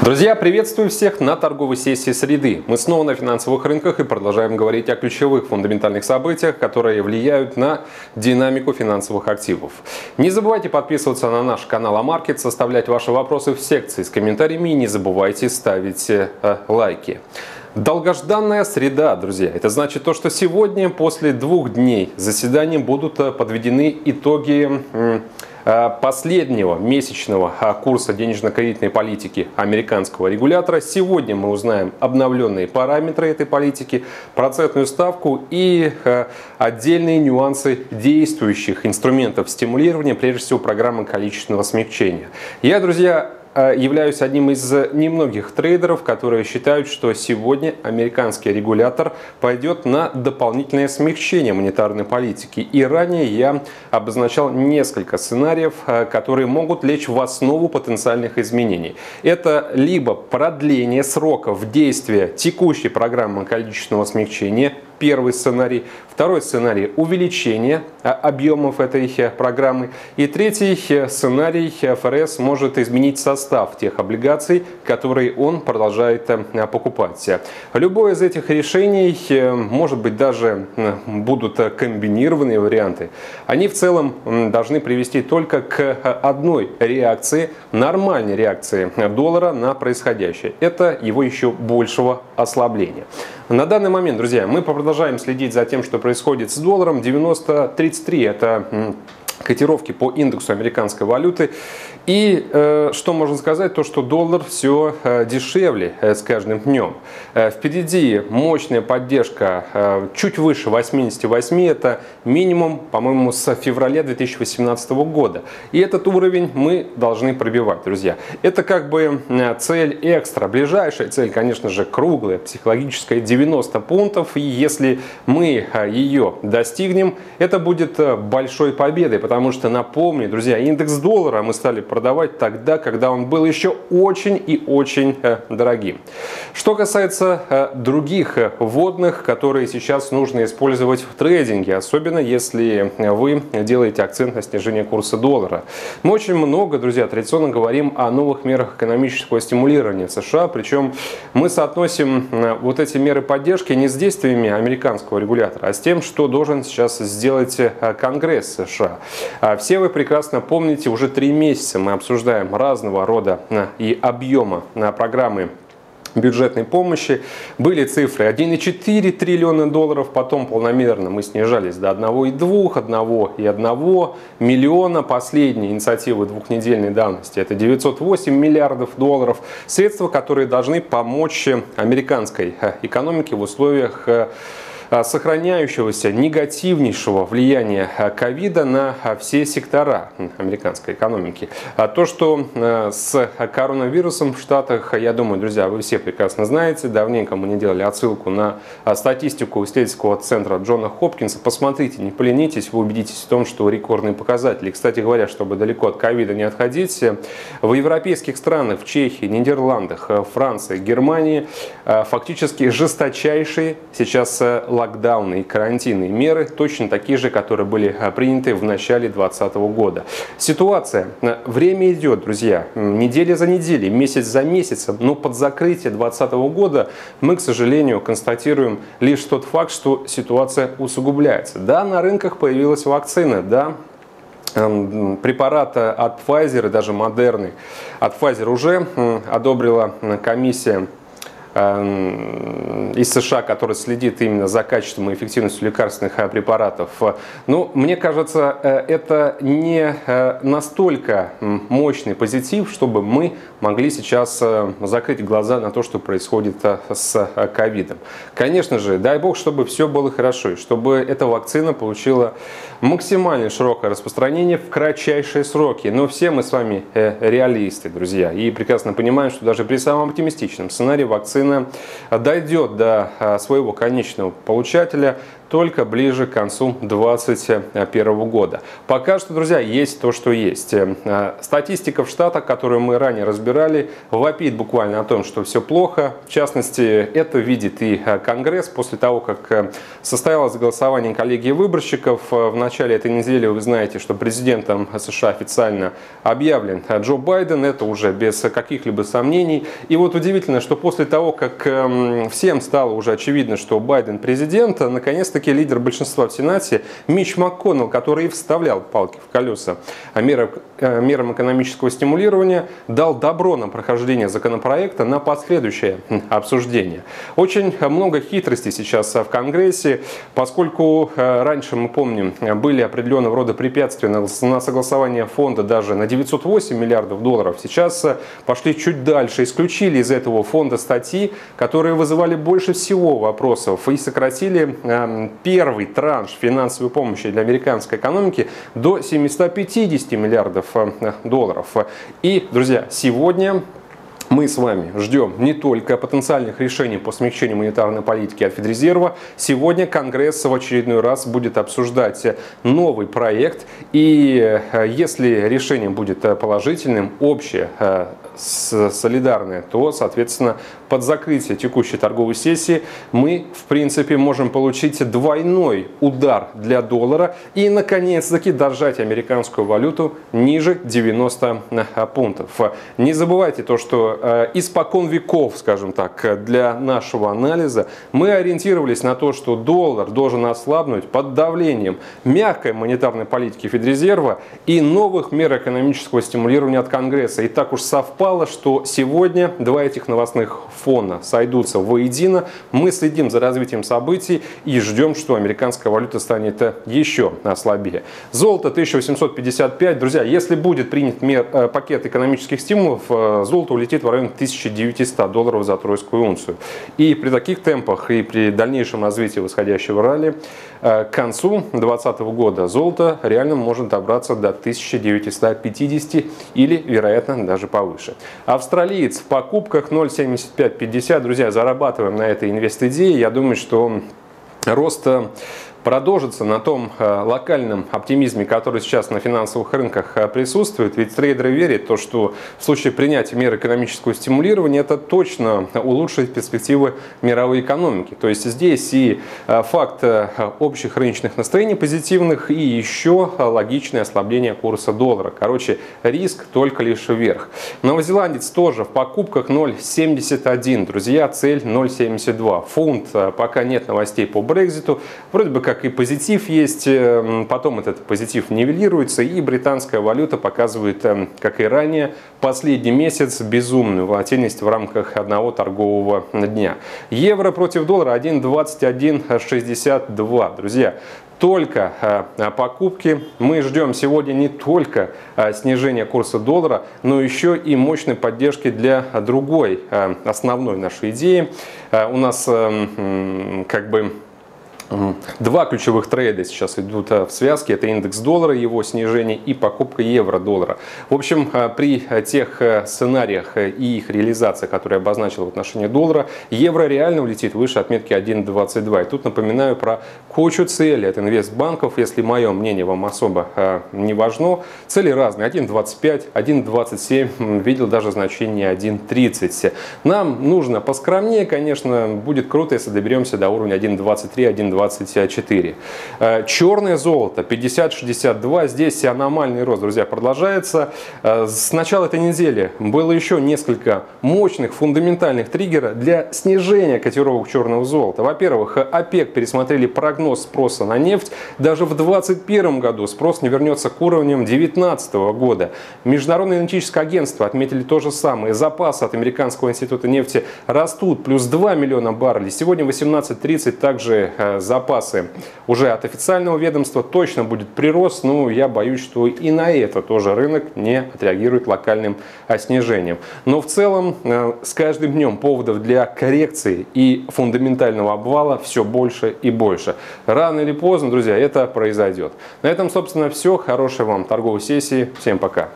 Друзья, приветствую всех на торговой сессии среды. Мы снова на финансовых рынках и продолжаем говорить о ключевых фундаментальных событиях, которые влияют на динамику финансовых активов. Не забывайте подписываться на наш канал AMarkets, оставлять ваши вопросы в секции с комментариями и не забывайте ставить лайки. Долгожданная среда, друзья. Это значит то, что сегодня после двух дней заседания будут подведены итоги последнего месячного курса денежно-кредитной политики американского регулятора. Сегодня мы узнаем обновленные параметры этой политики, процентную ставку и отдельные нюансы действующих инструментов стимулирования, прежде всего программы количественного смягчения. Я, друзья, являюсь одним из немногих трейдеров, которые считают, что сегодня американский регулятор пойдет на дополнительное смягчение монетарной политики. И ранее я обозначал несколько сценариев, которые могут лечь в основу потенциальных изменений. Это либо продление сроков действия текущей программы количественного смягчения, первый сценарий, второй сценарий — увеличение объемов этой программы, и третий сценарий — ФРС может изменить состав тех облигаций, которые он продолжает покупать. Любое из этих решений, может быть, даже будут комбинированные варианты, они в целом должны привести только к одной реакции, нормальной реакции доллара на происходящее. Это его еще большего ослабления. На данный момент, друзья, мы продолжаем следить за тем, что происходит с долларом. 90.33 – это котировки по индексу американской валюты. И что можно сказать, то что доллар все дешевле с каждым днем. Впереди мощная поддержка чуть выше 88, это минимум, по-моему, с февраля 2018 года. И этот уровень мы должны пробивать, друзья. Это как бы цель экстра. Ближайшая цель, конечно же, круглая, психологическая, 90 пунктов. И если мы ее достигнем, это будет большой победой. Потому что, напомню, друзья, индекс доллара мы стали продавать тогда, когда он был еще очень и очень дорогим. Что касается других вводных, которые сейчас нужно использовать в трейдинге, особенно если вы делаете акцент на снижение курса доллара. Мы очень много, друзья, традиционно говорим о новых мерах экономического стимулирования в США, причем мы соотносим вот эти меры поддержки не с действиями американского регулятора, а с тем, что должен сейчас сделать Конгресс США. Все вы прекрасно помните, уже 3 месяца мы обсуждаем разного рода и объема программы бюджетной помощи. Были цифры 1,4 триллиона долларов, потом планомерно мы снижались до 1,2, 1,1 миллиона. Последние инициативы двухнедельной давности — это 908 миллиардов долларов. Средства, которые должны помочь американской экономике в условиях сохраняющегося негативнейшего влияния ковида на все сектора американской экономики. То, что с коронавирусом в Штатах, я думаю, друзья, вы все прекрасно знаете. Давненько мы не делали отсылку на статистику исследовательского центра Джона Хопкинса. Посмотрите, не поленитесь, вы убедитесь в том, что рекордные показатели. Кстати говоря, чтобы далеко от ковида не отходить, в европейских странах, в Чехии, Нидерландах, Франции, Германии фактически жесточайшие сейчас локдауны и карантинные меры, точно такие же, которые были приняты в начале 2020 года. Ситуация. Время идет, друзья. Неделя за неделей, месяц за месяцем. Но под закрытие 2020 года мы, к сожалению, констатируем лишь тот факт, что ситуация усугубляется. Да, на рынках появилась вакцина, да, препараты от Pfizer и даже Модерны. От Pfizer уже одобрила комиссия из США, который следит именно за качеством и эффективностью лекарственных препаратов. Но мне кажется, это не настолько мощный позитив, чтобы мы могли сейчас закрыть глаза на то, что происходит с ковидом. Конечно же, дай бог, чтобы все было хорошо, и чтобы эта вакцина получила максимально широкое распространение в кратчайшие сроки. Но все мы с вами реалисты, друзья, и прекрасно понимаем, что даже при самом оптимистичном сценарии вакцина дойдет до своего конечного получателя только ближе к концу 2021 года. Пока что, друзья, есть то, что есть. Статистика в Штатах, которую мы ранее разбирали, вопит буквально о том, что все плохо. В частности, это видит и Конгресс. После того, как состоялось голосование коллегии выборщиков в начале этой недели, вы знаете, что президентом США официально объявлен Джо Байден. Это уже без каких-либо сомнений. И вот удивительно, что после того, как всем стало уже очевидно, что Байден президент, наконец-таки лидер большинства в Сенате Мич Макконнелл, который и вставлял палки в колеса мерам экономического стимулирования, дал добро на прохождение законопроекта на последующее обсуждение. Очень много хитростей сейчас в Конгрессе, поскольку раньше, мы помним, были определенного рода препятствия на согласование фонда даже на 908 миллиардов долларов. Сейчас пошли чуть дальше, исключили из этого фонда статьи, которые вызывали больше всего вопросов, и сократили первый транш финансовой помощи для американской экономики до 750 миллиардов долларов. И, друзья, сегодня мы с вами ждем не только потенциальных решений по смягчению монетарной политики от Федрезерва. Сегодня Конгресс в очередной раз будет обсуждать новый проект. И если решение будет положительным, общее, солидарное, то, соответственно, под закрытие текущей торговой сессии мы, в принципе, можем получить двойной удар для доллара и, наконец-таки, дожать американскую валюту ниже 90 пунктов. Не забывайте то, что испокон веков, скажем так, для нашего анализа мы ориентировались на то, что доллар должен ослабнуть под давлением мягкой монетарной политики Федрезерва и новых мер экономического стимулирования от Конгресса. И так уж совпало, что сегодня два этих новостных фона сойдутся воедино. Мы следим за развитием событий и ждем, что американская валюта станет еще слабее. Золото 1855. Друзья, если будет принят пакет экономических стимулов, золото улетит в район 1900 долларов за тройскую унцию. И при таких темпах и при дальнейшем развитии восходящего ралли к концу 2020 года золото реально может добраться до 1950 или, вероятно, даже повыше. Австралиец в покупках 0,7550. Друзья, зарабатываем на этой инвест-идее. Я думаю, что рост продолжится на том локальном оптимизме, который сейчас на финансовых рынках присутствует. Ведь трейдеры верят, то, что в случае принятия мер экономического стимулирования это точно улучшит перспективы мировой экономики. То есть здесь и факт общих рыночных настроений позитивных, и еще логичное ослабление курса доллара. Короче, риск только лишь вверх. Новозеландец тоже в покупках 0,71. Друзья, цель 0,72. Фунт, пока нет новостей по Брекзиту. Вроде бы как и позитив есть, потом этот позитив нивелируется, и британская валюта показывает, как и ранее, последний месяц безумную волатильность в рамках одного торгового дня. Евро против доллара 1,2162. Друзья, только покупки. Мы ждем сегодня не только снижения курса доллара, но еще и мощной поддержки для другой основной нашей идеи. У нас как бы два ключевых трейда сейчас идут в связке. Это индекс доллара, его снижение и покупка евро-доллара. В общем, при тех сценариях и их реализации, которые я обозначил в отношении доллара, евро реально улетит выше отметки 1,22. И тут напоминаю про кучу целей от инвестбанков. Если мое мнение вам особо не важно, цели разные. 1,25, 1,27, видел даже значение 1,30. Нам нужно поскромнее, конечно, будет круто, если доберемся до уровня 1,23, 1,22. 24. Черное золото 50-62. Здесь аномальный рост, друзья, продолжается. С начала этой недели было еще несколько мощных фундаментальных триггеров для снижения котировок черного золота. Во-первых, ОПЕК пересмотрели прогноз спроса на нефть. Даже в 2021 году спрос не вернется к уровням 2019 года. Международное энергетическое агентство отметили то же самое. Запасы от Американского института нефти растут. Плюс 2 миллиона баррелей. Сегодня 18.30 также запасы уже от официального ведомства, точно будет прирост, но я боюсь, что и на это тоже рынок не отреагирует локальным снижением. Но в целом с каждым днем поводов для коррекции и фундаментального обвала все больше и больше. Рано или поздно, друзья, это произойдет. На этом, собственно, все. Хорошей вам торговой сессии. Всем пока.